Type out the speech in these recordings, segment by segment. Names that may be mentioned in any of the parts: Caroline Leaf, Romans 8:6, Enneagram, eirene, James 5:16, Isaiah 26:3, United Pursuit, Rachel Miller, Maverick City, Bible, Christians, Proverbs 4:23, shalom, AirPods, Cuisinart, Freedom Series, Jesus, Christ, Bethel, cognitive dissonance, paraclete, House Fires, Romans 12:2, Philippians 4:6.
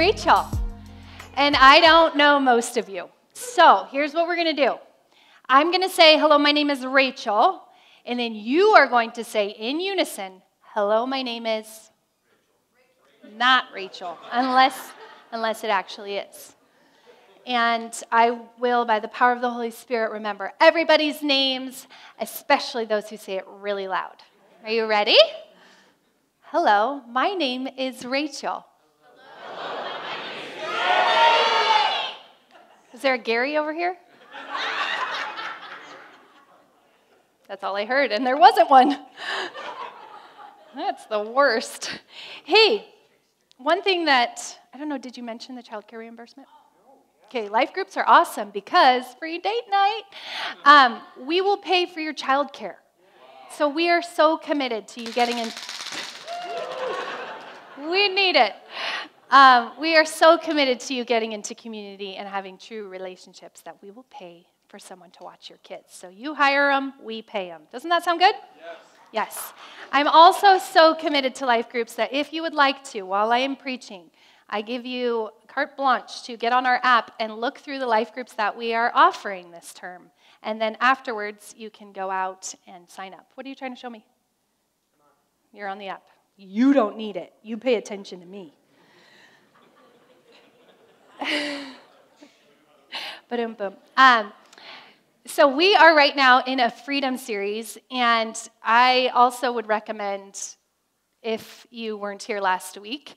I'm Rachel, and I don't know most of you. So here's what we're going to do. I'm going to say, hello, my name is Rachel, and then you are going to say in unison, hello, my name is not Rachel, unless it actually is. And I will, by the power of the Holy Spirit, remember everybody's names, especially those who say it really loud. Are you ready? Hello, my name is Rachel. Hello. Is there a Gary over here? That's all I heard, and there wasn't one. That's the worst. Hey, one thing that, I don't know, did you mention the child care reimbursement? Okay, life groups are awesome because for your date night, we will pay for your child care. So we are so committed to you getting in. We need it. We are so committed to you getting into community and having true relationships that we will pay for someone to watch your kids. So you hire them, we pay them. Doesn't that sound good? Yes. Yes. I'm also so committed to life groups that if you would like to, while I am preaching, I give you carte blanche to get on our app and look through the life groups that we are offering this term. And then afterwards, you can go out and sign up. What are you trying to show me? You're on the app. You don't need it. You pay attention to me. Ba-dum, boom. So we are right now in a freedom series, and I also would recommend, if you weren't here last week,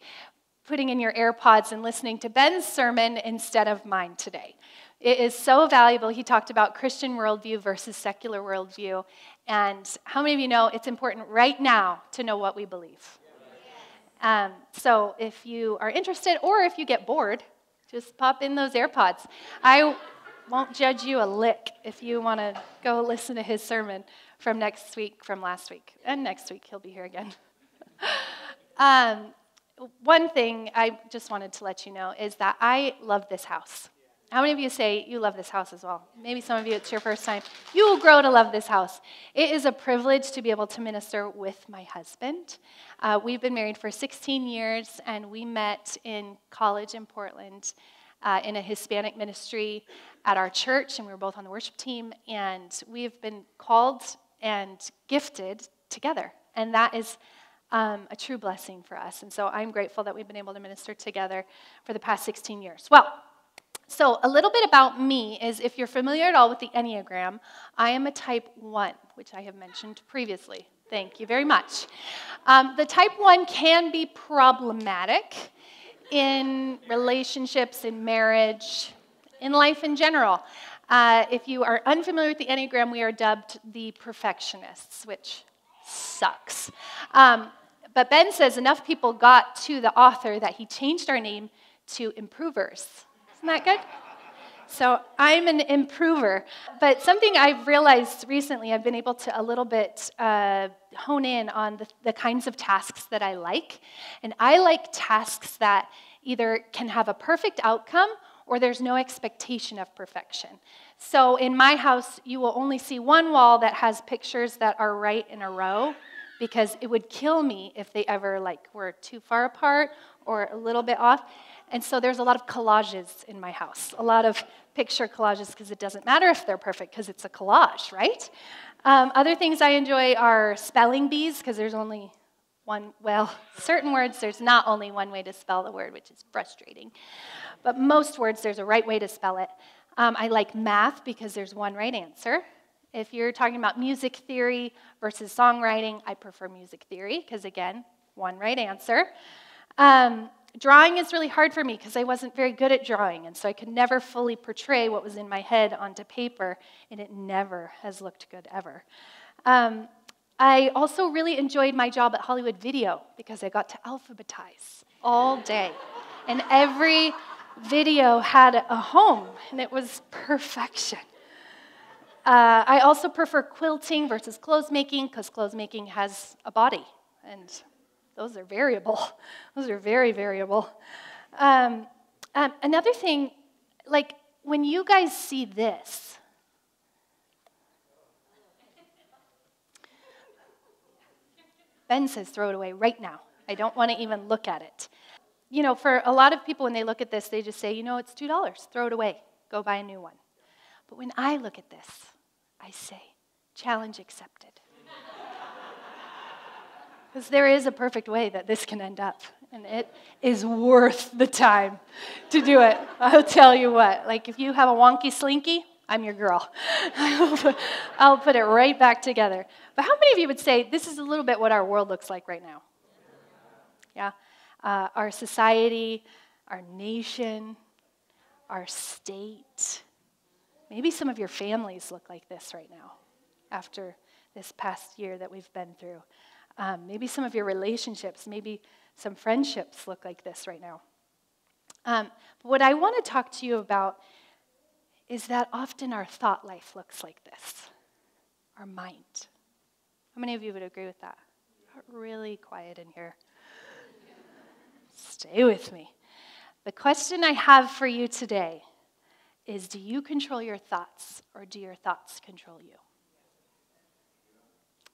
putting in your AirPods and listening to Ben's sermon instead of mine today. It is so valuable. He talked about Christian worldview versus secular worldview, and how many of you know it's important right now to know what we believe? So if you are interested, or if you get bored, just pop in those AirPods. I won't judge you a lick if you want to go listen to his sermon from next week, from last week, and next week he'll be here again. One thing I just wanted to let you know is that I love this house. How many of you say you love this house as well? Maybe some of you, it's your first time. You will grow to love this house. It is a privilege to be able to minister with my husband. We've been married for 16 years, and we met in college in Portland in a Hispanic ministry at our church, and we were both on the worship team, and we've been called and gifted together, and that is a true blessing for us. And so I'm grateful that we've been able to minister together for the past 16 years. Well, so a little bit about me is, if you're familiar at all with the Enneagram, I am a type 1, which I have mentioned previously. Thank you very much. The type 1 can be problematic in relationships, in marriage, in life in general. If you are unfamiliar with the Enneagram, we are dubbed the perfectionists, which sucks. But Ben says enough people got to the author that he changed our name to Improvers. Isn't that good? So I'm an improver. But something I've realized recently, I've been able to a little bit hone in on the kinds of tasks that I like. And I like tasks that either can have a perfect outcome or there's no expectation of perfection. So in my house, you will only see one wall that has pictures that are right in a row, because it would kill me if they ever were too far apart or a little bit off. And so there's a lot of collages in my house, a lot of picture collages, because it doesn't matter if they're perfect, because it's a collage, right? Other things I enjoy are spelling bees, because there's only one, well, certain words, there's not only one way to spell the word, which is frustrating. But most words, there's a right way to spell it. I like math, because there's one right answer. If you're talking about music theory versus songwriting, I prefer music theory because, again, one right answer. Drawing is really hard for me because I wasn't very good at drawing, and so I could never fully portray what was in my head onto paper, and it never has looked good ever. I also really enjoyed my job at Hollywood Video because I got to alphabetize all day, and every video had a home, and it was perfection. I also prefer quilting versus clothes making because clothes making has a body, and those are variable. Those are very variable. Another thing, when you guys see this, Ben says throw it away right now. I don't want to even look at it. you know, for a lot of people, when they look at this, they just say, you know, it's $2. Throw it away. Go buy a new one. But when I look at this, I say, challenge accepted. Because there is a perfect way that this can end up. And it is worth the time to do it. I'll tell you what. Like, if you have a wonky slinky, I'm your girl. I'll put it right back together. But how many of you would say this is a little bit what our world looks like right now? Yeah. Our society, our nation, our state. Maybe some of your families look like this right now after this past year that we've been through. Maybe some of your relationships, maybe some friendships look like this right now. But what I want to talk to you about is that often our thought life looks like this, our mind. How many of you would agree with that? Got really quiet in here. Stay with me. The question I have for you today is, do you control your thoughts, or do your thoughts control you?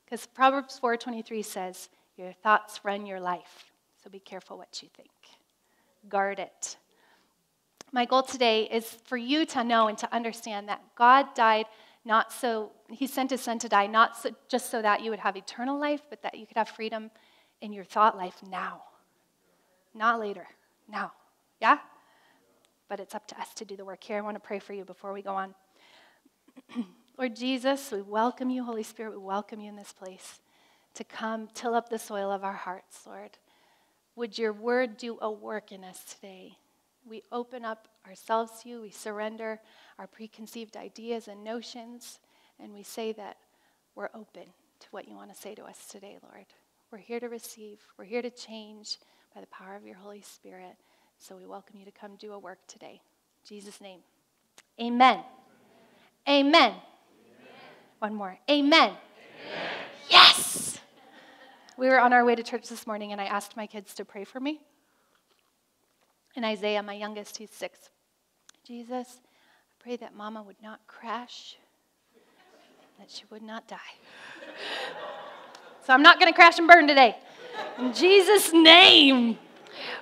Because Proverbs 4:23 says, your thoughts run your life, so be careful what you think. Guard it. My goal today is for you to know and to understand that God died not so, he sent his son to die, not so, just so that you would have eternal life, but that you could have freedom in your thought life now. Not later, now. Yeah? But it's up to us to do the work here. I want to pray for you before we go on. Lord Jesus, we welcome you. Holy Spirit, we welcome you in this place to come till up the soil of our hearts, Lord. Would your word do a work in us today? We open up ourselves to you. We surrender our preconceived ideas and notions, and we say that we're open to what you want to say to us today, Lord. We're here to receive. We're here to change by the power of your Holy Spirit. So we welcome you to come do a work today. In Jesus' name, amen. Amen. Amen. One more. Amen. Amen. Yes! We were on our way to church this morning, and I asked my kids to pray for me. And Isaiah, my youngest, he's 6. Jesus, I pray that Mama would not crash, that she would not die. So I'm not going to crash and burn today. In Jesus' name.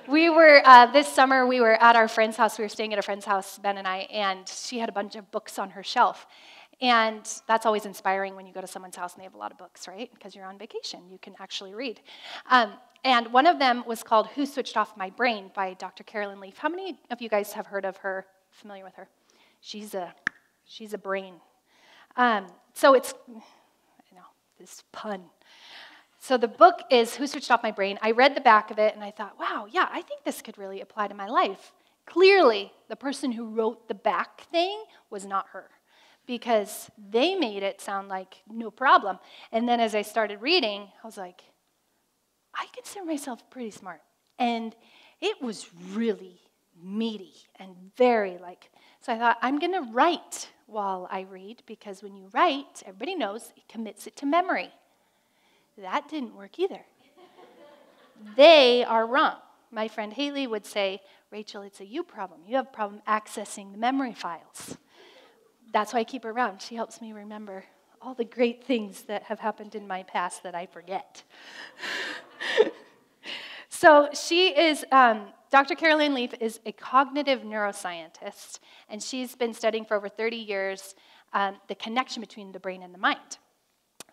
We were, this summer, we were at our friend's house. We were staying at a friend's house, Ben and I, and she had a bunch of books on her shelf. And that's always inspiring when you go to someone's house and they have a lot of books, right? Because you're on vacation. You can actually read. And one of them was called Who Switched Off My Brain by Dr. Caroline Leaf. How many of you guys have heard of her, familiar with her? She's a brain. So it's, I know, this pun. So the book is Who Switched Off My Brain. I read the back of it, and I thought, wow, yeah, I think this could really apply to my life. Clearly, the person who wrote the back thing was not her, because they made it sound like no problem. And then as I started reading, I was like, I consider myself pretty smart. And it was really meaty and very like, so I thought, I'm going to write while I read, because when you write, everybody knows it commits it to memory. That didn't work either. They are wrong. My friend Haley would say, Rachel, it's a you problem. You have a problem accessing the memory files. That's why I keep her around. She helps me remember all the great things that have happened in my past that I forget. So she is, Dr. Caroline Leaf is a cognitive neuroscientist, and she's been studying for over 30 years the connection between the brain and the mind.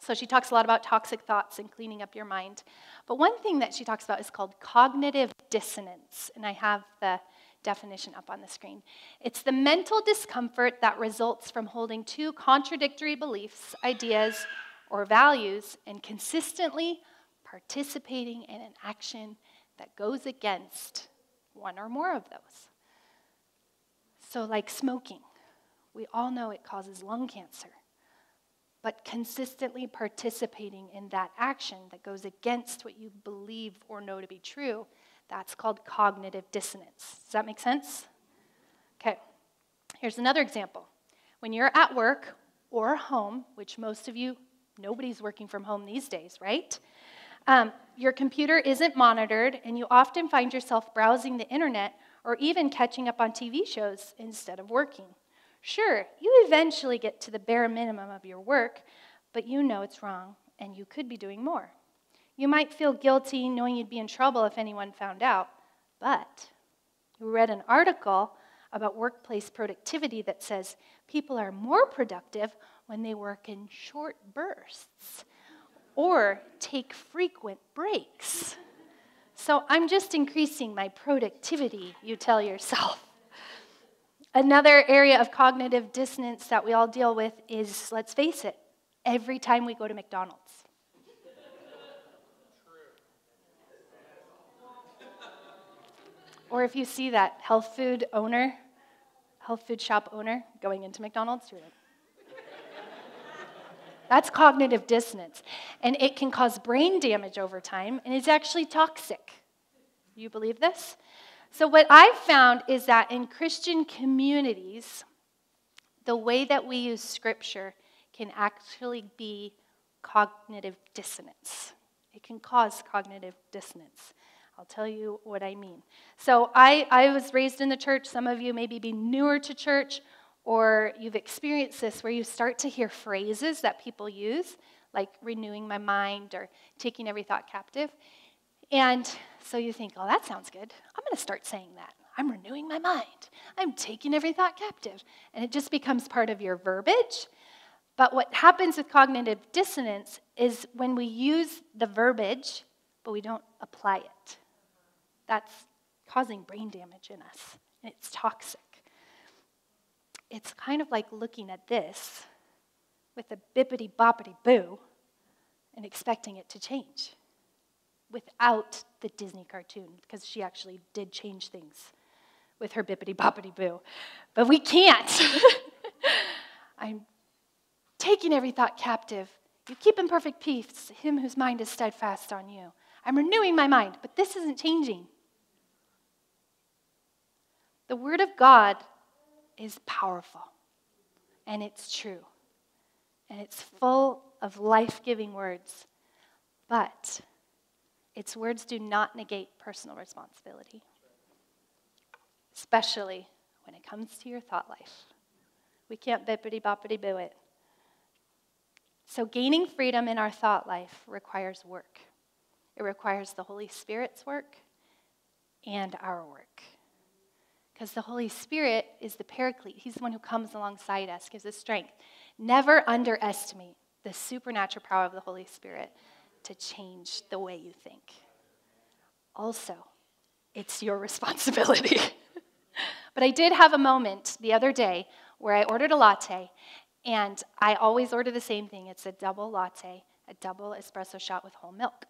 So she talks a lot about toxic thoughts and cleaning up your mind. But one thing that she talks about is called cognitive dissonance. And I have the definition up on the screen. It's the mental discomfort that results from holding two contradictory beliefs, ideas, or values, and consistently participating in an action that goes against one or more of those. So like smoking, we all know it causes lung cancer. But consistently participating in that action that goes against what you believe or know to be true, that's called cognitive dissonance. Does that make sense? Okay, here's another example. When you're at work or home, which most of you, nobody's working from home these days, right? Your computer isn't monitored, and you often find yourself browsing the internet or even catching up on TV shows instead of working. Sure, you eventually get to the bare minimum of your work, but you know it's wrong, and you could be doing more. You might feel guilty knowing you'd be in trouble if anyone found out, But we read an article about workplace productivity that says people are more productive when they work in short bursts or take frequent breaks. So I'm just increasing my productivity, you tell yourself. Another area of cognitive dissonance that we all deal with is, let's face it, every time we go to McDonald's. Or if you see that health food shop owner going into McDonald's, you're like, that's cognitive dissonance. And it can cause brain damage over time, and it's actually toxic. You believe this? So what I've found is that in Christian communities, the way that we use Scripture can actually be cognitive dissonance. It can cause cognitive dissonance. I'll tell you what I mean. So I was raised in the church. Some of you maybe be newer to church, or you've experienced this where you start to hear phrases that people use, like renewing my mind or taking every thought captive. And so you think, oh, that sounds good. I'm going to start saying that. I'm renewing my mind. I'm taking every thought captive. And it just becomes part of your verbiage. But what happens with cognitive dissonance is when we use the verbiage, but we don't apply it. That's causing brain damage in us, and it's toxic. It's kind of like looking at this with a bippity-boppity-boo and expecting it to change without the Disney cartoon, because she actually did change things with her bippity-boppity-boo. But we can't. I'm taking every thought captive. You keep in perfect peace him whose mind is steadfast on you. I'm renewing my mind, but this isn't changing. The Word of God is powerful, and it's true, and it's full of life-giving words, but its words do not negate personal responsibility, especially when it comes to your thought life. We can't bippity-boppity-boo it. So gaining freedom in our thought life requires work. It requires the Holy Spirit's work and our work. Because the Holy Spirit is the paraclete. He's the one who comes alongside us, gives us strength. Never underestimate the supernatural power of the Holy Spirit to change the way you think. Also, it's your responsibility. But I did have a moment the other day where I ordered a latte, and I always order the same thing. It's a double latte, a double espresso shot with whole milk.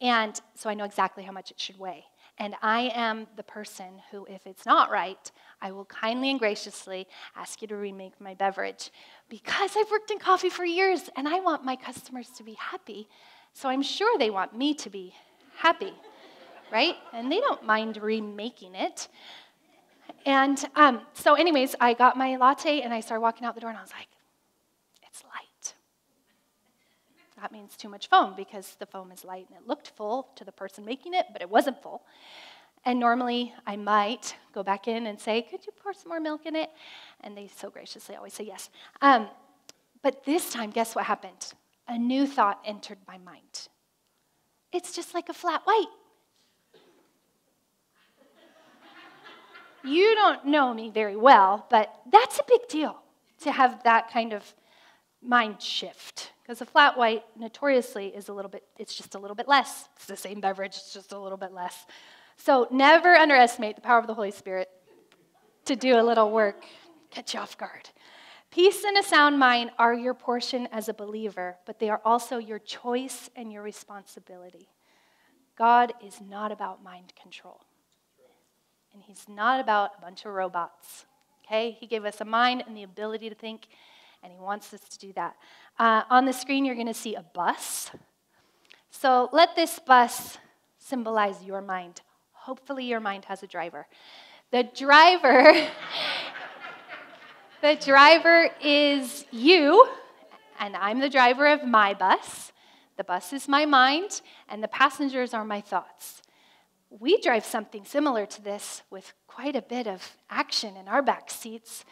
And so I know exactly how much it should weigh. And I am the person who, if it's not right, I will kindly and graciously ask you to remake my beverage, because I've worked in coffee for years and I want my customers to be happy. So I'm sure they want me to be happy, right? And they don't mind remaking it. And so anyways, I got my latte and I started walking out the door and I was like, it's light. That means too much foam, because the foam is light and it looked full to the person making it, but it wasn't full. And normally I might go back in and say, could you pour some more milk in it? And they so graciously always say yes. But this time, guess what happened? A new thought entered my mind. It's just like a flat white. You don't know me very well, but that's a big deal to have that kind of mind shift. Because a flat white, notoriously, is a little bit, it's just a little bit less. It's the same beverage, it's just a little bit less. So never underestimate the power of the Holy Spirit to do a little work, catch you off guard. Peace and a sound mind are your portion as a believer, but they are also your choice and your responsibility. God is not about mind control. And he's not about a bunch of robots, okay? He gave us a mind and the ability to think, and he wants us to do that. On the screen, you're going to see a bus. So let this bus symbolize your mind. Hopefully your mind has a driver. The driver is you, and I'm the driver of my bus. The bus is my mind, and the passengers are my thoughts. We drive something similar to this with quite a bit of action in our back seats.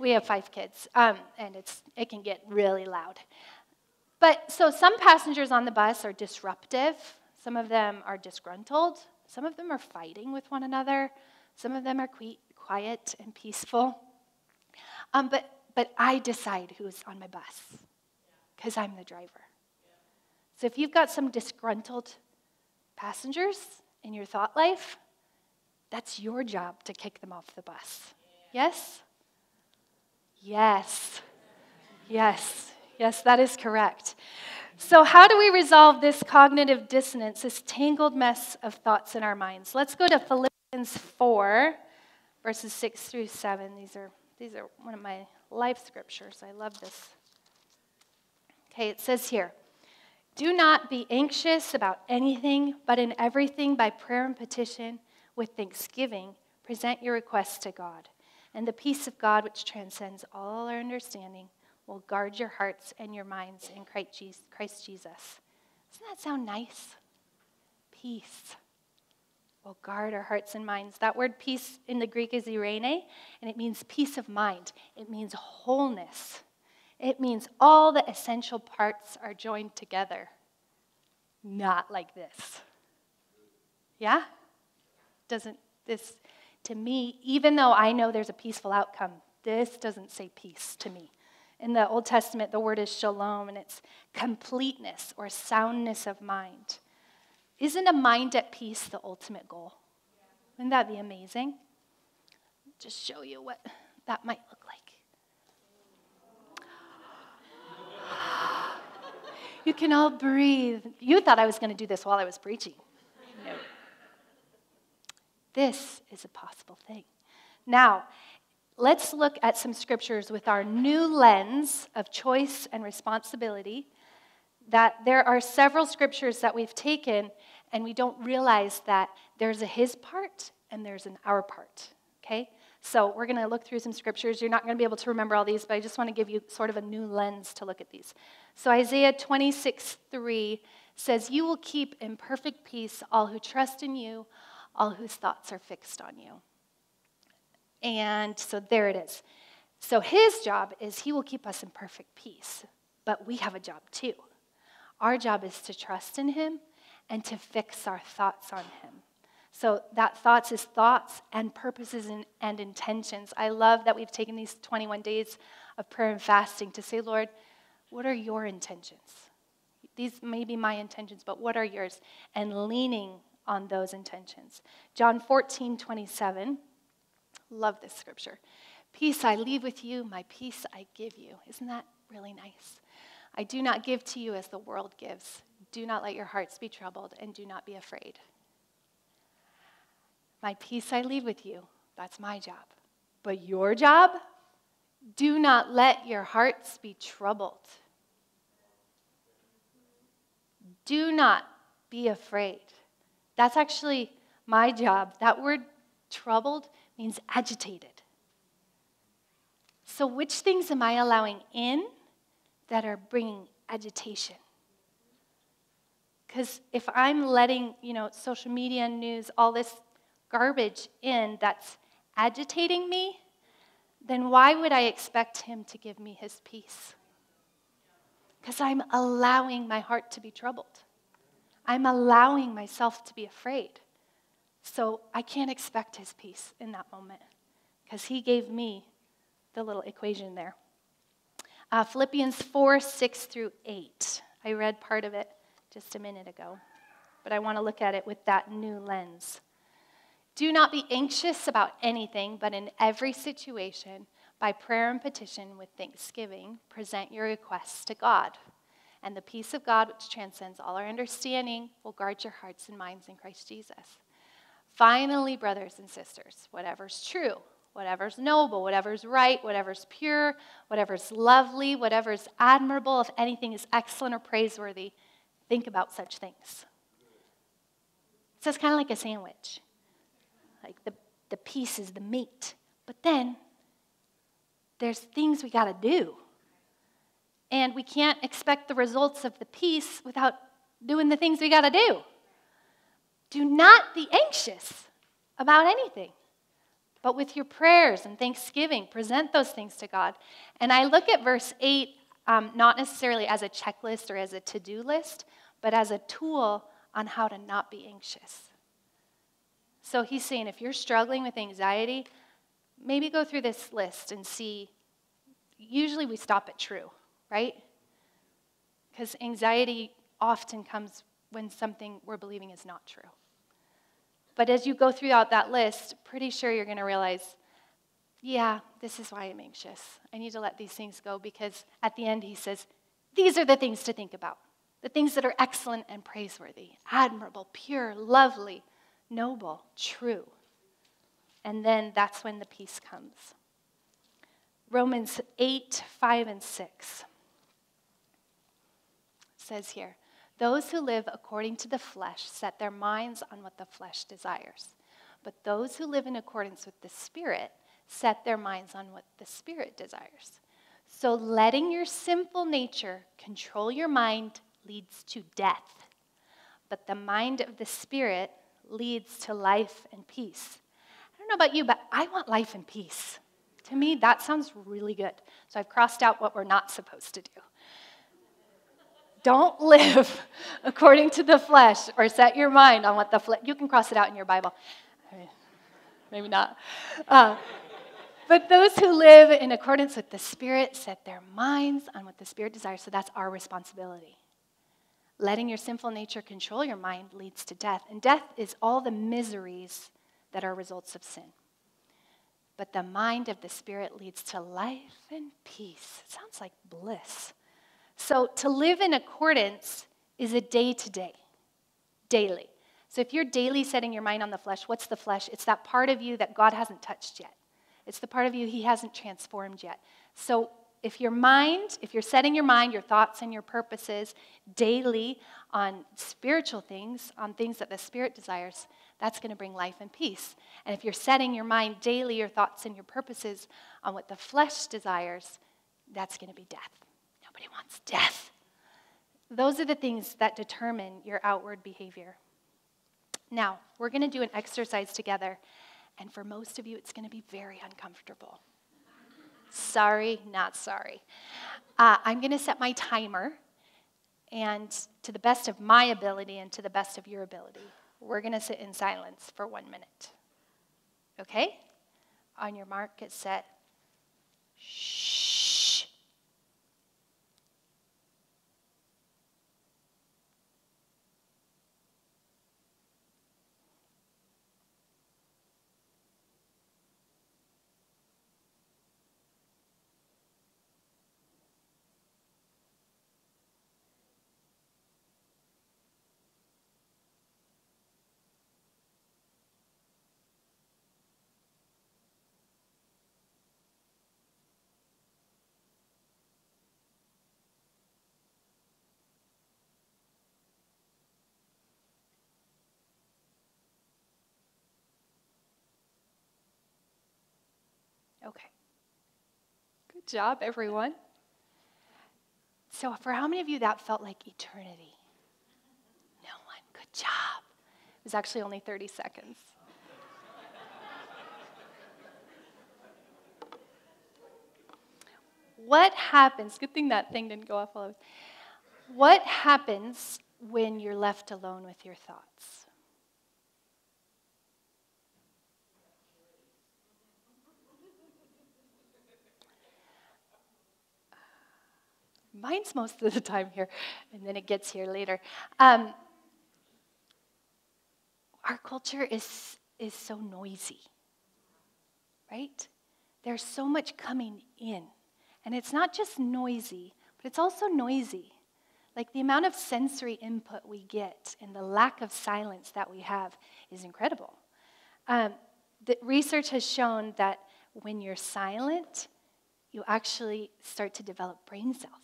We have 5 kids, and it can get really loud. But so some passengers on the bus are disruptive. Some of them are disgruntled. Some of them are fighting with one another. Some of them are quiet and peaceful. But I decide who's on my bus because I'm the driver. So if you've got some disgruntled passengers in your thought life, that's your job to kick them off the bus. Yes? Yes. Yes. Yes, that is correct. So how do we resolve this cognitive dissonance, this tangled mess of thoughts in our minds? Let's go to Philippians 4, verses 6 through 7. These are one of my life scriptures. I love this. Okay, it says here, "Do not be anxious about anything, but in everything by prayer and petition with thanksgiving, present your requests to God. And the peace of God, which transcends all our understanding, will guard your hearts and your minds in Christ Jesus." Doesn't that sound nice? Peace will guard our hearts and minds. That word peace in the Greek is eirene, and it means peace of mind. It means wholeness. It means all the essential parts are joined together. Not like this. Yeah? Doesn't this, to me, even though I know there's a peaceful outcome, this doesn't say peace to me. In the Old Testament, the word is shalom, and it's completeness or soundness of mind. Isn't a mind at peace the ultimate goal? Wouldn't that be amazing? Just show you what that might look like. You can all breathe. You thought I was going to do this while I was preaching. No. This is a possible thing. Now, let's look at some scriptures with our new lens of choice and responsibility, that there are several scriptures that we've taken and we don't realize that there's a his part and there's an our part, okay? So we're going to look through some scriptures. You're not going to be able to remember all these, but I just want to give you sort of a new lens to look at these. So Isaiah 26:3 says, "You will keep in perfect peace all who trust in you, all whose thoughts are fixed on you." And so there it is. So his job is he will keep us in perfect peace, but we have a job too. Our job is to trust in him and to fix our thoughts on him. So that thoughts is thoughts and purposes and intentions. I love that we've taken these 21 days of prayer and fasting to say, "Lord, what are your intentions? These may be my intentions, but what are yours?" And leaning on those intentions. John 14:27. Love this scripture. "Peace I leave with you, my peace I give you." Isn't that really nice? "I do not give to you as the world gives. Do not let your hearts be troubled and do not be afraid." My peace I leave with you. That's my job. But your job? Do not let your hearts be troubled. Do not be afraid. That's actually my job. That word troubled means agitated. So which things am I allowing in that are bringing agitation? Because if I'm letting, social media, news, all this garbage in that's agitating me, then why would I expect him to give me his peace? Because I'm allowing my heart to be troubled. I'm allowing myself to be afraid. So I can't expect his peace in that moment because he gave me the little equation there. Philippians 4:6 through 8. I read part of it just a minute ago, but I want to look at it with that new lens. "Do not be anxious about anything, but in every situation, by prayer and petition with thanksgiving, present your requests to God. And the peace of God, which transcends all our understanding, will guard your hearts and minds in Christ Jesus. Finally, brothers and sisters, whatever's true, whatever's noble, whatever's right, whatever's pure, whatever's lovely, whatever's admirable, if anything is excellent or praiseworthy, think about such things." So it's kind of like a sandwich. Like the piece is the meat. But then there's things we got to do. And we can't expect the results of the piece without doing the things we got to do. Do not be anxious about anything, but with your prayers and thanksgiving, present those things to God. And I look at verse 8, not necessarily as a checklist or as a to-do list, but as a tool on how to not be anxious. So he's saying if you're struggling with anxiety, maybe go through this list and see. Usually we stop at true, right? Because anxiety often comes when something we're believing is not true. But as you go throughout that list, pretty sure you're going to realize, yeah, this is why I'm anxious. I need to let these things go, because at the end he says, these are the things to think about, the things that are excellent and praiseworthy, admirable, pure, lovely, noble, true. And then that's when the peace comes. Romans 8:5 and 6 says here, those who live according to the flesh set their minds on what the flesh desires. But those who live in accordance with the Spirit set their minds on what the Spirit desires. So letting your sinful nature control your mind leads to death. But the mind of the Spirit leads to life and peace. I don't know about you, but I want life and peace. To me, that sounds really good. So I've crossed out what we're not supposed to do. Don't live according to the flesh or set your mind on what the flesh... You can cross it out in your Bible. I mean, maybe not. But those who live in accordance with the Spirit set their minds on what the Spirit desires. So that's our responsibility. Letting your sinful nature control your mind leads to death. And death is all the miseries that are results of sin. But the mind of the Spirit leads to life and peace. It sounds like bliss. So to live in accordance is a day-to-day, daily. So if you're daily setting your mind on the flesh, what's the flesh? It's that part of you that God hasn't touched yet. It's the part of you he hasn't transformed yet. So if your mind, if you're setting your mind, your thoughts and your purposes daily on spiritual things, on things that the Spirit desires, that's going to bring life and peace. And if you're setting your mind daily, your thoughts and your purposes on what the flesh desires, that's going to be death. Nobody wants death. Those are the things that determine your outward behavior. Now, we're going to do an exercise together, and for most of you, it's going to be very uncomfortable. Sorry, not sorry. I'm going to set my timer, and to the best of my ability and to the best of your ability, we're going to sit in silence for 1 minute. Okay? On your mark, get set. Shh. Okay. Good job, everyone. So for how many of you that felt like eternity? No one. Good job. It was actually only 30 seconds. What happens? Good thing that thing didn't go off all over. What happens when you're left alone with your thoughts? Mine's most of the time here, and then it gets here later. Our culture is so noisy, right? There's so much coming in. And it's not just noisy, but it's also noisy. Like the amount of sensory input we get and the lack of silence that we have is incredible. The research has shown that when you're silent, you actually start to develop brain cells.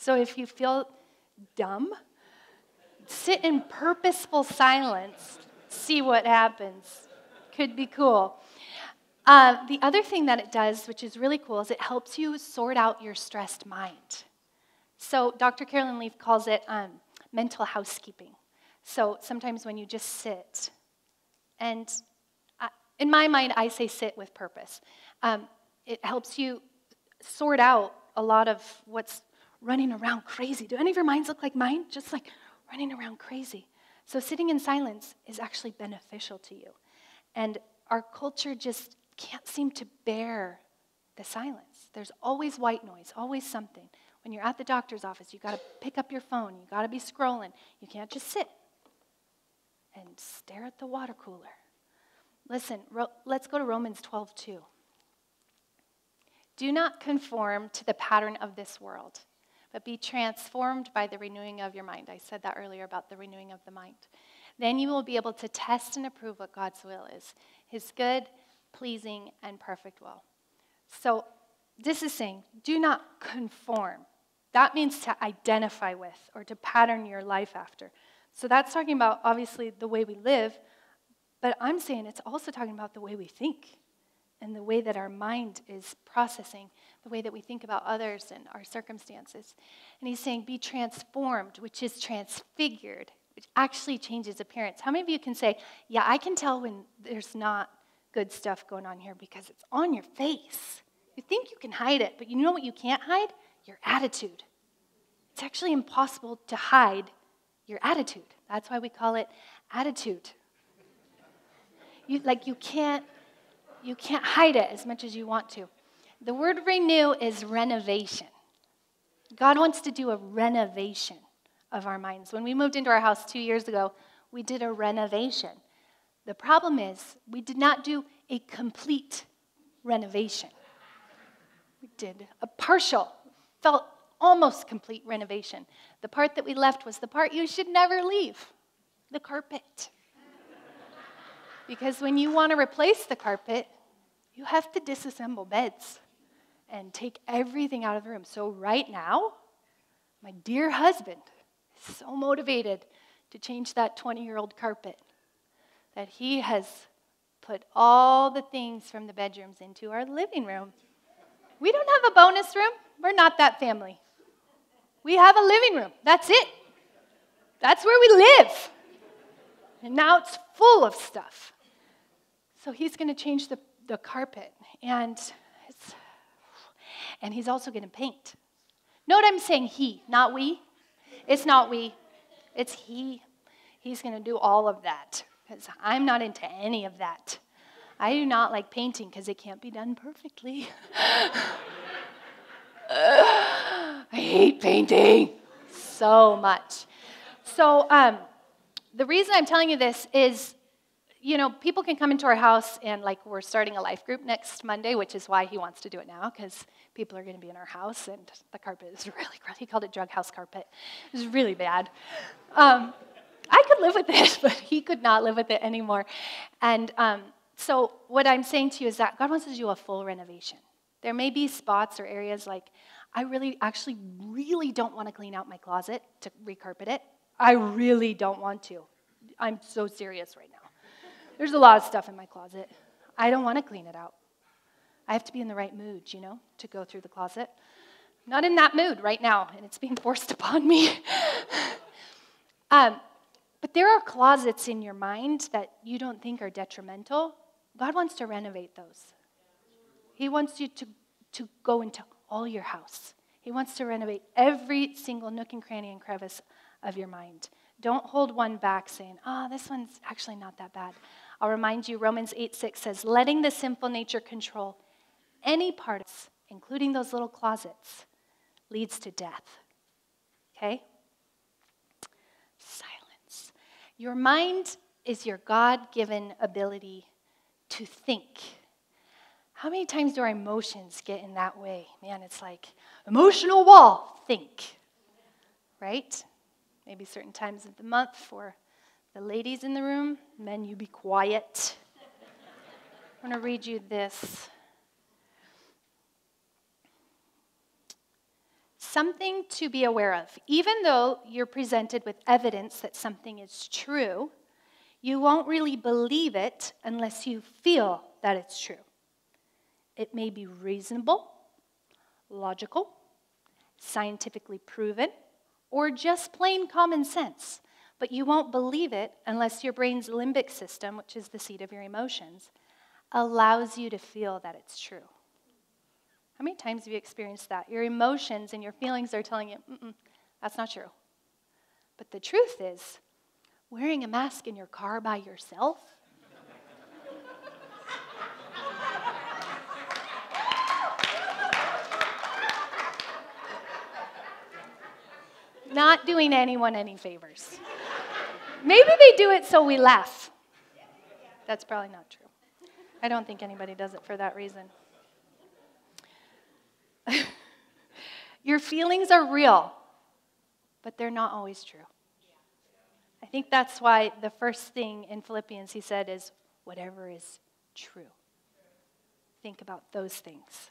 So if you feel dumb, sit in purposeful silence, see what happens. Could be cool. The other thing that it does, which is really cool, is it helps you sort out your stressed mind. So Dr. Caroline Leaf calls it mental housekeeping. So sometimes when you just sit, and in my mind, I say sit with purpose. It helps you sort out a lot of what's running around crazy. Do any of your minds look like mine? Just like running around crazy. So sitting in silence is actually beneficial to you. And our culture just can't seem to bear the silence. There's always white noise, always something. When you're at the doctor's office, you got to pick up your phone. You got to be scrolling. You can't just sit and stare at the water cooler. Listen, let's go to Romans 12:2. Do not conform to the pattern of this world, but be transformed by the renewing of your mind. I said that earlier about the renewing of the mind. Then you will be able to test and approve what God's will is, his good, pleasing, and perfect will. So this is saying, do not conform. That means to identify with or to pattern your life after. So that's talking about, obviously, the way we live, but I'm saying it's also talking about the way we think and the way that our mind is processing, the way that we think about others and our circumstances. And he's saying, be transformed, which is transfigured, which actually changes appearance. How many of you can say, yeah, I can tell when there's not good stuff going on here because it's on your face. You think you can hide it, but you know what you can't hide? Your attitude. It's actually impossible to hide your attitude. That's why we call it attitude. You can't hide it as much as you want to. The word renew is renovation. God wants to do a renovation of our minds. When we moved into our house 2 years ago, we did a renovation. The problem is we did not do a complete renovation. We did a partial, felt almost complete renovation. The part that we left was the part you should never leave, the carpet. Because when you want to replace the carpet, you have to disassemble beds and take everything out of the room. So right now, my dear husband is so motivated to change that 20-year-old carpet that he has put all the things from the bedrooms into our living room. We don't have a bonus room. We're not that family. We have a living room. That's it. That's where we live. And now it's full of stuff. So he's going to change the carpet, and he's also going to paint. Note I'm saying he, not we. It's not we. It's he. He's going to do all of that, because I'm not into any of that. I do not like painting, because it can't be done perfectly. I hate painting so much. So the reason I'm telling you this is, you know, people can come into our house and, like, we're starting a life group next Monday, which is why he wants to do it now, because people are going to be in our house, and the carpet is really gross. He called it drug house carpet. It was really bad. I could live with it, but he could not live with it anymore. And so what I'm saying to you is that God wants to do a full renovation. There may be spots or areas like, I really don't want to clean out my closet to recarpet it. I really don't want to. I'm so serious right now. There's a lot of stuff in my closet. I don't want to clean it out. I have to be in the right mood, you know, to go through the closet. Not in that mood right now, and it's being forced upon me. But there are closets in your mind that you don't think are detrimental. God wants to renovate those. He wants you to go into all your house. He wants to renovate every single nook and cranny and crevice of your mind. Don't hold one back saying, this one's actually not that bad. I'll remind you, Romans 8:6 says, letting the sinful nature control any part of us, including those little closets, leads to death. Okay? Silence. Your mind is your God-given ability to think. How many times do our emotions get in that way? Man, it's like, emotional wall, think. Right? Maybe certain times of the month for the ladies in the room. Men, you be quiet. I'm going to read you this. Something to be aware of. Even though you're presented with evidence that something is true, you won't really believe it unless you feel that it's true. It may be reasonable, logical, scientifically proven, or just plain common sense, but you won't believe it unless your brain's limbic system, which is the seat of your emotions, allows you to feel that it's true. How many times have you experienced that? Your emotions and your feelings are telling you, that's not true. But the truth is, Wearing a mask in your car by yourself? Not doing anyone any favors. Maybe they do it so we laugh. That's probably not true. I don't think anybody does it for that reason. Your feelings are real, but they're not always true. I think that's why the first thing in Philippians he said is, whatever is true. Think about those things.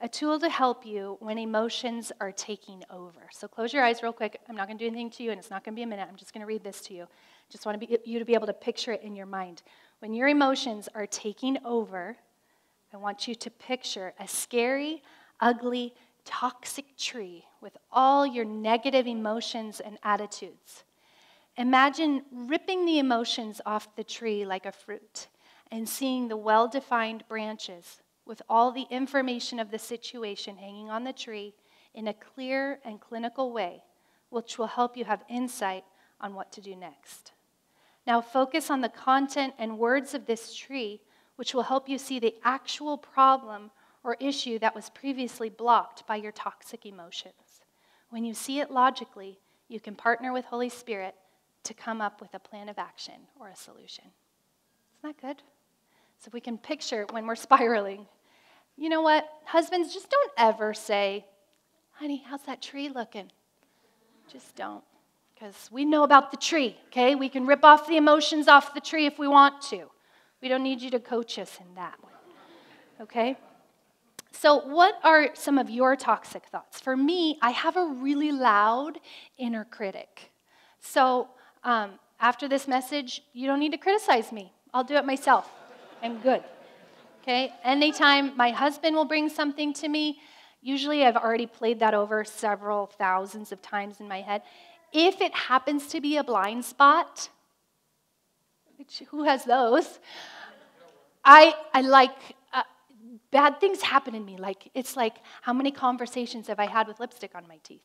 A tool to help you when emotions are taking over. So close your eyes real quick. I'm not going to do anything to you, and it's not going to be a minute. I'm just going to read this to you. Just want you to be able to picture it in your mind. When your emotions are taking over, I want you to picture a scary, ugly, toxic tree with all your negative emotions and attitudes. Imagine ripping the emotions off the tree like a fruit and seeing the well-defined branches with all the information of the situation hanging on the tree in a clear and clinical way, which will help you have insight on what to do next. Now focus on the content and words of this tree, which will help you see the actual problem or issue that was previously blocked by your toxic emotions. When you see it logically, you can partner with Holy Spirit to come up with a plan of action or a solution. Isn't that good? So if we can picture when we're spiraling. You know what? Husbands, just don't ever say, honey, how's that tree looking? Just don't. Because we know about the tree, okay? We can rip off the emotions off the tree if we want to. We don't need you to coach us in that one, okay? So what are some of your toxic thoughts? For me, I have a really loud inner critic. So after this message, you don't need to criticize me. I'll do it myself. I'm good. Okay? Anytime my husband will bring something to me, usually I've already played that over several thousands of times in my head. If it happens to be a blind spot, which who has those? Bad things happen in me. It's like, how many conversations have I had with lipstick on my teeth?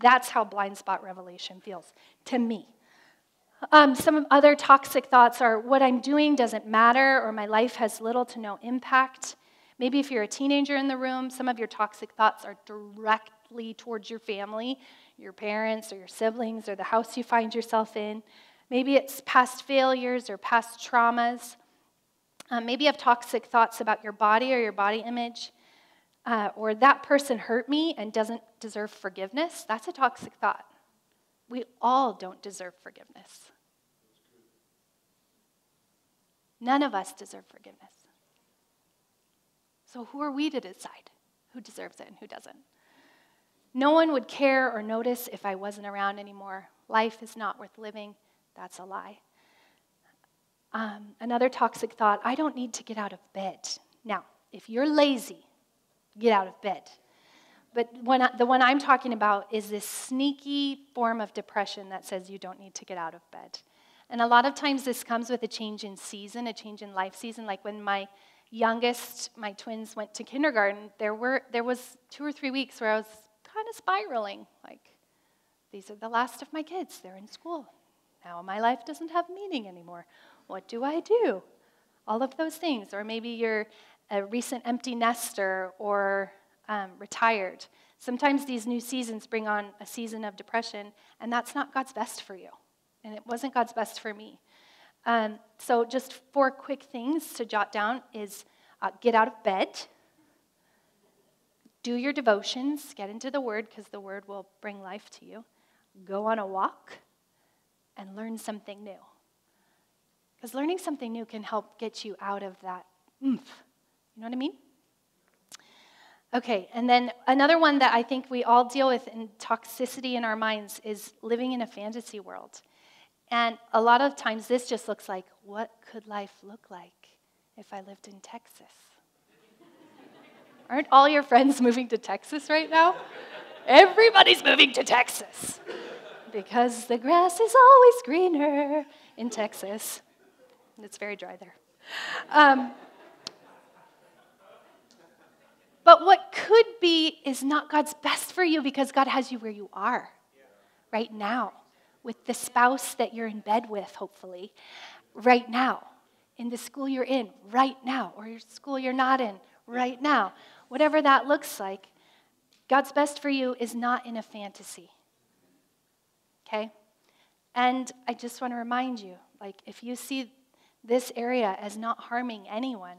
That's how blind spot revelation feels to me. Some other toxic thoughts are, what I'm doing doesn't matter, or my life has little to no impact. Maybe if you're a teenager in the room, some of your toxic thoughts are directly towards your family, your parents, or your siblings, or the house you find yourself in. Maybe it's past failures or past traumas. Maybe you have toxic thoughts about your body or your body image, or that person hurt me and doesn't deserve forgiveness. That's a toxic thought. We all don't deserve forgiveness. None of us deserve forgiveness. So who are we to decide who deserves it and who doesn't? No one would care or notice if I wasn't around anymore. Life is not worth living. That's a lie. Another toxic thought, I don't need to get out of bed. Now, if you're lazy, get out of bed. But the one I'm talking about is this sneaky form of depression that says you don't need to get out of bed. And a lot of times this comes with a change in season, a change in life season. Like when my twins went to kindergarten, there was 2 or 3 weeks where I was kind of spiraling. Like, these are the last of my kids. They're in school. Now my life doesn't have meaning anymore. What do I do? All of those things. Or maybe you're a recent empty nester or retired. Sometimes these new seasons bring on a season of depression, and that's not God's best for you. And it wasn't God's best for me. So just 4 quick things to jot down is get out of bed, do your devotions, get into the Word because the Word will bring life to you, go on a walk, and learn something new. Because learning something new can help get you out of that oomph. You know what I mean? Okay, and then another one that I think we all deal with in toxicity in our minds is living in a fantasy world. And a lot of times this just looks like, what could life look like if I lived in Texas? Aren't all your friends moving to Texas right now? Everybody's moving to Texas because the grass is always greener in Texas. It's very dry there. But what could be is not God's best for you because God has you where you are right now with the spouse that you're in bed with, hopefully, right now, in the school you're in right now, or your school you're not in right now, whatever that looks like, God's best for you is not in a fantasy, okay? And I just want to remind you, like, if you see this area as not harming anyone,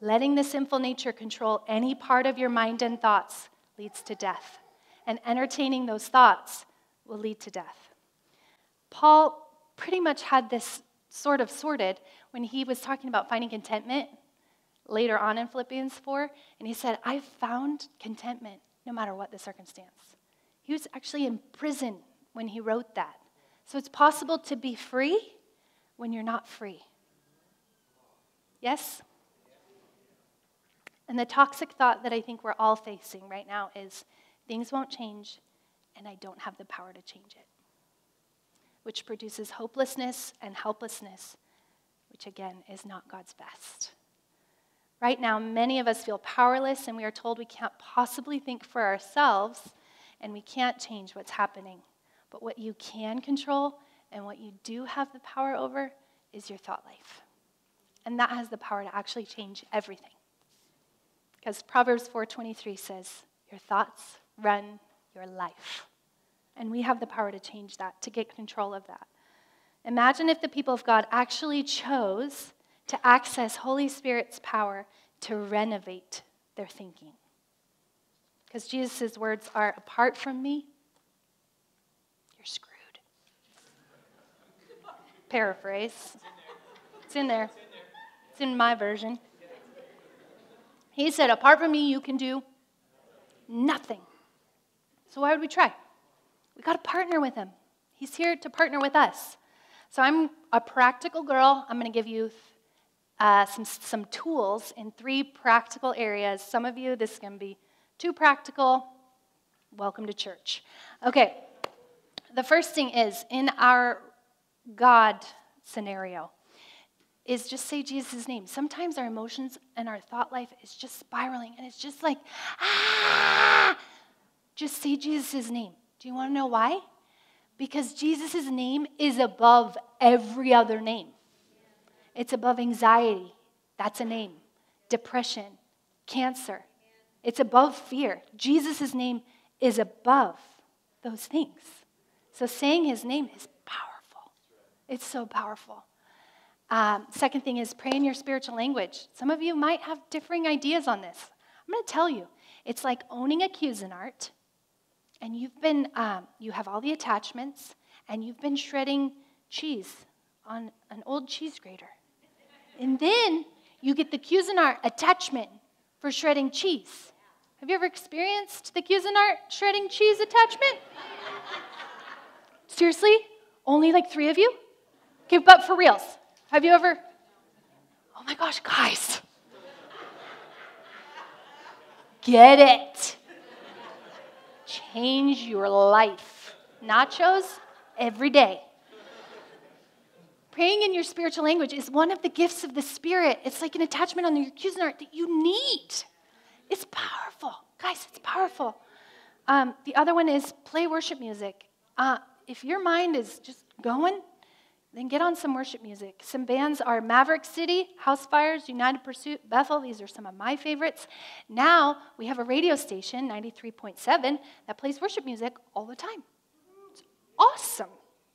letting the sinful nature control any part of your mind and thoughts leads to death, and entertaining those thoughts will lead to death. Paul pretty much had this sort of sorted when he was talking about finding contentment later on in Philippians 4, and he said, I've found contentment no matter what the circumstance. He was actually in prison when he wrote that. So it's possible to be free when you're not free. Yes? And the toxic thought that I think we're all facing right now is, things won't change, and I don't have the power to change it, which produces hopelessness and helplessness, which again is not God's best. Right now, many of us feel powerless, and we are told we can't possibly think for ourselves, and we can't change what's happening. But what you can control and what you do have the power over is your thought life. And that has the power to actually change everything. Because Proverbs 4:23 says, your thoughts run your life. And we have the power to change that, to get control of that. Imagine if the people of God actually chose to access Holy Spirit's power to renovate their thinking. Because Jesus' words are, apart from me, you're screwed. Paraphrase. It's in there. It's in my version. He said, apart from me, you can do nothing. So why would we try? We got to partner with him. He's here to partner with us. So I'm a practical girl. I'm going to give you some tools in three practical areas. Some of you, this is going to be too practical. Welcome to church. Okay, the first thing is, in our God scenario, is just say Jesus' name. Sometimes our emotions and our thought life is just spiraling, and it's just like, ah! Just say Jesus' name. Do you want to know why? Because Jesus' name is above every other name. It's above anxiety. That's a name. Depression. Cancer. It's above fear. Jesus' name is above those things. So saying his name is powerful. It's so powerful. Second thing is, pray in your spiritual language. Some of you might have differing ideas on this. I'm going to tell you. It's like owning a Cuisinart art, and you have all the attachments, and you've been shredding cheese on an old cheese grater. And then you get the Cuisinart attachment for shredding cheese. Have you ever experienced the Cuisinart shredding cheese attachment? Seriously? Only like 3 of you? Okay, but for reals. Have you ever? Oh my gosh, guys. Get it. Change your life. Nachos every day. Praying in your spiritual language is one of the gifts of the Spirit. It's like an attachment on your Cuisinart that you need. It's powerful. Guys, it's powerful. The other one is play worship music. If your mind is just going, then get on some worship music. Some bands are Maverick City, House Fires, United Pursuit, Bethel. These are some of my favorites. Now we have a radio station, 93.7, that plays worship music all the time. It's awesome.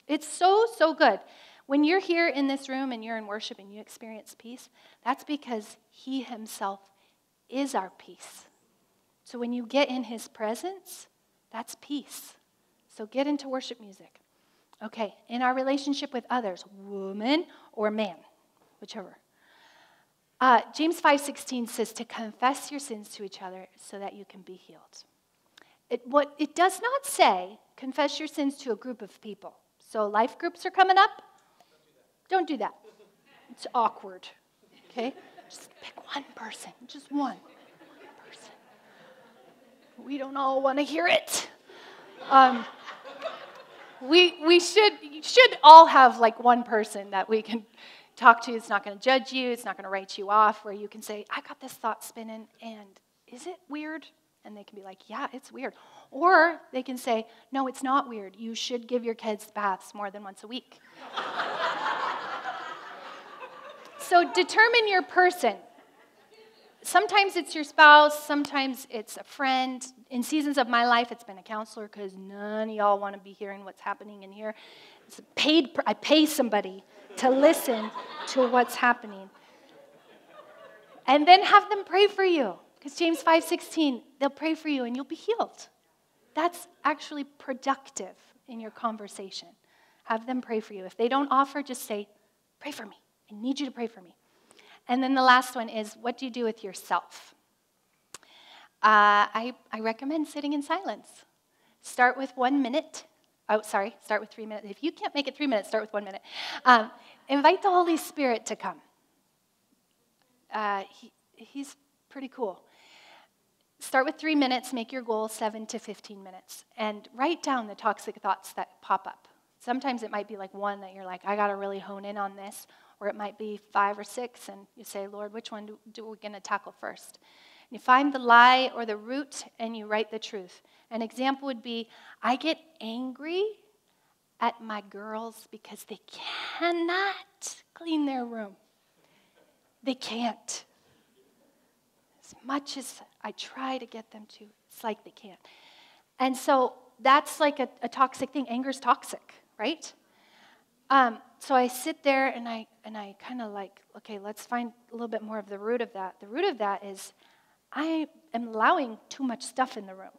It's so, so good. When you're here in this room and you're in worship and you experience peace, that's because he himself is our peace. So when you get in his presence, that's peace. So get into worship music. Okay, in our relationship with others, woman or man, whichever. James 5:16 says to confess your sins to each other so that you can be healed. It does not say confess your sins to a group of people. So life groups are coming up. Don't do that. It's awkward, okay? Just pick one person, just one person. We don't all want to hear it. We should all have like one person that we can talk to. It's not going to judge you. It's not going to write you off, where you can say, I got this thought spinning, and is it weird? And they can be like, yeah, it's weird. Or they can say, no, it's not weird. You should give your kids baths more than once a week. So determine your person. Sometimes it's your spouse, sometimes it's a friend. In seasons of my life, it's been a counselor because none of y'all want to be hearing what's happening in here. It's paid. I pay somebody to listen to what's happening. And then have them pray for you because James 5:16, they'll pray for you and you'll be healed. That's actually productive in your conversation. Have them pray for you. If they don't offer, just say, pray for me. I need you to pray for me. And then the last one is, what do you do with yourself? I recommend sitting in silence. Start with 1 minute. Oh, sorry, start with 3 minutes. If you can't make it 3 minutes, start with 1 minute. Invite the Holy Spirit to come. He's pretty cool. Start with 3 minutes, make your goal 7 to 15 minutes, and write down the toxic thoughts that pop up. Sometimes it might be like one that you're like, I got to really hone in on this. Or it might be 5 or 6, and you say, Lord, which one do we going to tackle first? And you find the lie or the root, and you write the truth. An example would be, I get angry at my girls because they cannot clean their room. They can't. As much as I try to get them to, it's like they can't. And so that's like a toxic thing. Anger's toxic, right? So I sit there and I kind of like, okay, let's find a little bit more of the root of that. The root of that is I am allowing too much stuff in the room,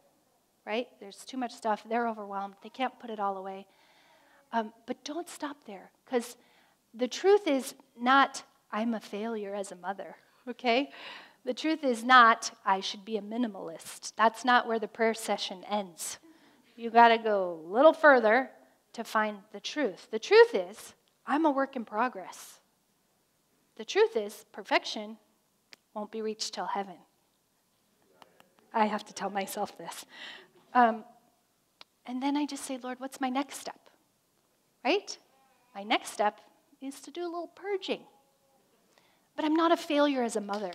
right? There's too much stuff. They're overwhelmed. They can't put it all away. But don't stop there, because the truth is not I'm a failure as a mother, okay? The truth is not I should be a minimalist. That's not where the prayer session ends. You got to go a little further to find the truth. The truth is, I'm a work in progress. The truth is, perfection won't be reached till heaven. I have to tell myself this. And then I just say, Lord, what's my next step? Right? My next step is to do a little purging. But I'm not a failure as a mother.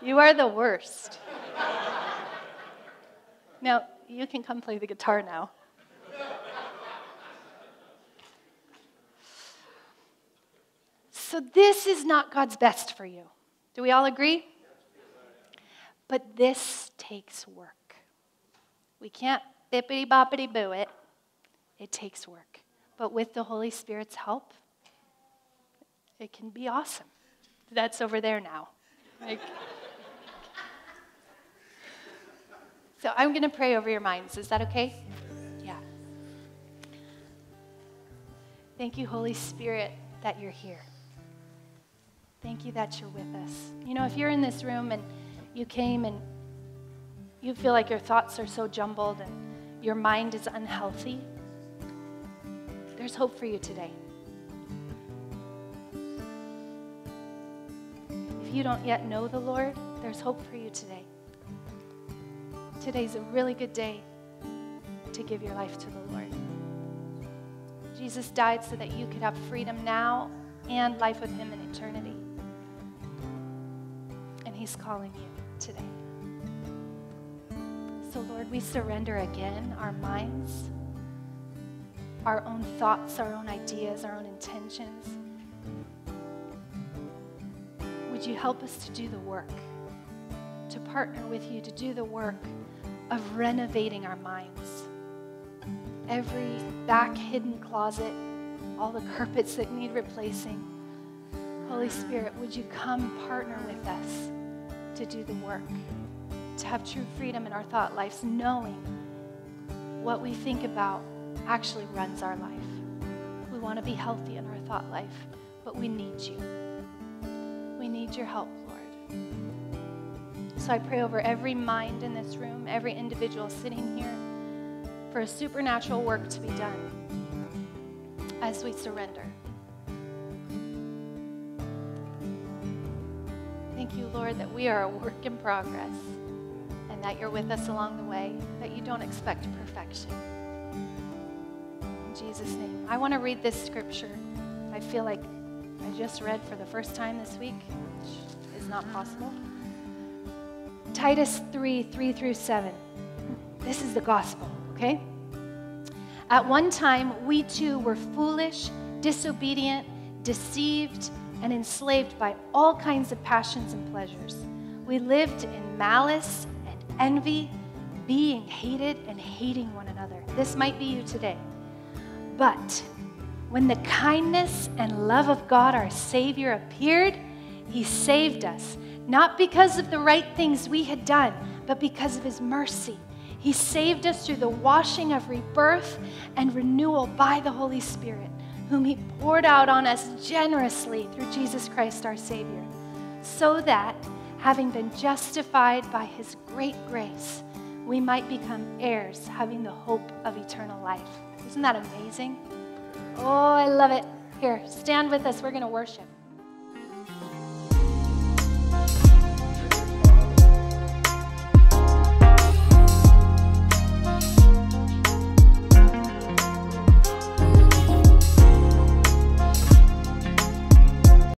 You are the worst. Now, you can come play the guitar now. So this is not God's best for you. Do we all agree? But this takes work. We can't bippity-boppity-boo it. It takes work. But with the Holy Spirit's help, it can be awesome. That's over there now. Like, so I'm going to pray over your minds. Is that okay? Yeah. Thank you, Holy Spirit, that you're here. Thank you that you're with us. You know, if you're in this room and you came and you feel like your thoughts are so jumbled and your mind is unhealthy, there's hope for you today. If you don't yet know the Lord, there's hope for you today. Today's a really good day to give your life to the Lord. Jesus died so that you could have freedom now and life with him in eternity. And he's calling you today. So Lord, we surrender again our minds, our own thoughts, our own ideas, our own intentions. Would you help us to do the work, to partner with you, to do the work of renovating our minds. Every back hidden closet, all the carpets that need replacing. Holy Spirit, would you come partner with us to do the work, to have true freedom in our thought lives, knowing what we think about actually runs our life. We want to be healthy in our thought life, but we need you. We need your help, Lord. So I pray over every mind in this room, every individual sitting here, for a supernatural work to be done as we surrender. Thank you, Lord, that we are a work in progress and that you're with us along the way, that you don't expect perfection. In Jesus' name. I want to read this scripture. I feel like I just read for the first time this week, which is not possible. Titus 3:3 through 7. This is the gospel, okay? At one time, we too were foolish, disobedient, deceived, and enslaved by all kinds of passions and pleasures. We lived in malice and envy, being hated and hating one another. This might be you today. But when the kindness and love of God, our Savior, appeared, He saved us, not because of the right things we had done, but because of His mercy. He saved us through the washing of rebirth and renewal by the Holy Spirit, whom He poured out on us generously through Jesus Christ our Savior, so that, having been justified by His great grace, we might become heirs, having the hope of eternal life. Isn't that amazing? Oh, I love it. Here, stand with us. We're going to worship.